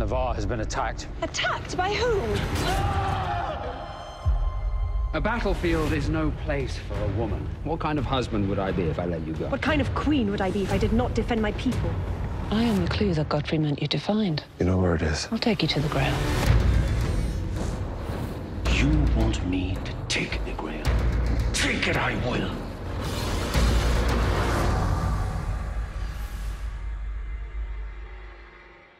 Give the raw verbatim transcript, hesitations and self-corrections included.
Navarre has been attacked. Attacked by whom? A battlefield is no place for a woman. What kind of husband would I be if I let you go? What kind of queen would I be if I did not defend my people? I am the clue that Godfrey meant you to find. You know where it is. I'll take you to the Grail. You want me to take the Grail? Take it, I will.